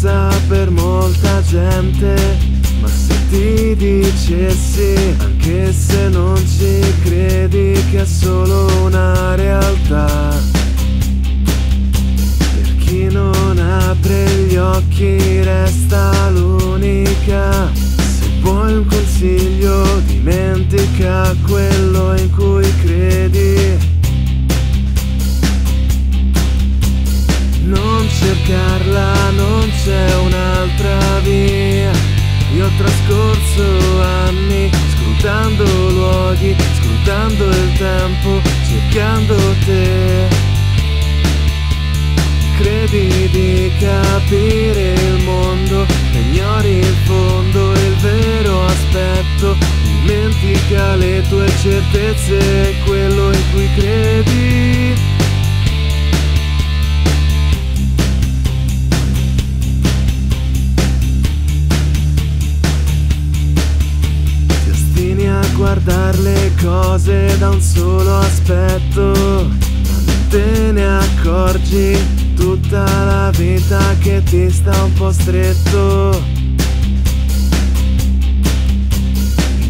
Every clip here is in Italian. passa per molta gente, ma se ti dicessi, anche se non ci credi, che è solo una realtà. Per chi non apre gli occhi resta l'unica. Se vuoi un consiglio, dimentica quello in cui credi. Non cercarla, non c'è un'altra via. Io ho trascorso anni scrutando luoghi, scrutando il tempo, cercando te. Credi di capire il mondo, ignori il fondo, il vero aspetto. Dimentica le tue certezze, quello in cui credi. Guardar le cose da un solo aspetto, non te ne accorgi, tutta la vita che ti sta un po' stretto.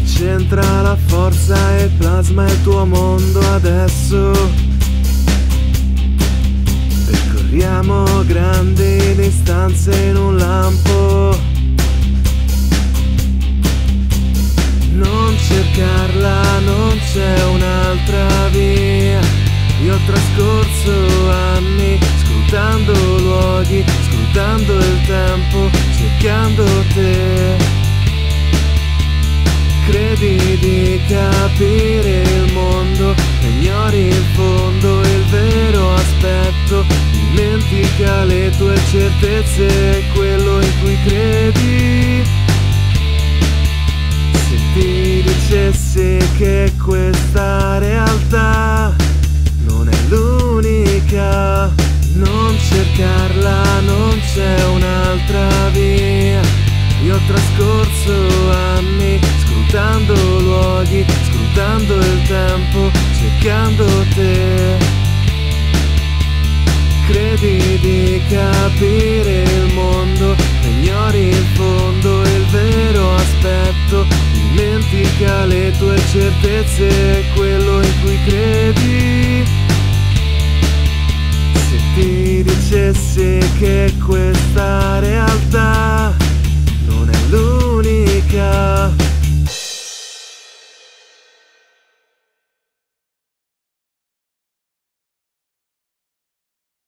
Incentra la forza e plasma il tuo mondo adesso. Percorriamo grandi distanze in un lampo. Non cercarla, non c'è un'altra via. Io ho trascorso anni scrutando luoghi, scrutando il tempo, cercando te. Credi di capire il mondo, ignori il fondo, il vero aspetto. Dimentica le tue certezze, quello in cui credi. Ti dicessi che questa realtà non è l'unica. Non cercarla, non c'è un'altra via. Io ho trascorso anni scrutando luoghi, scrutando il tempo, cercando te. Credi di capire il mondo, ignori il fondo, il vero aspetto. Dimentica le tue certezze, quello in cui credi. Se ti dicessi che questa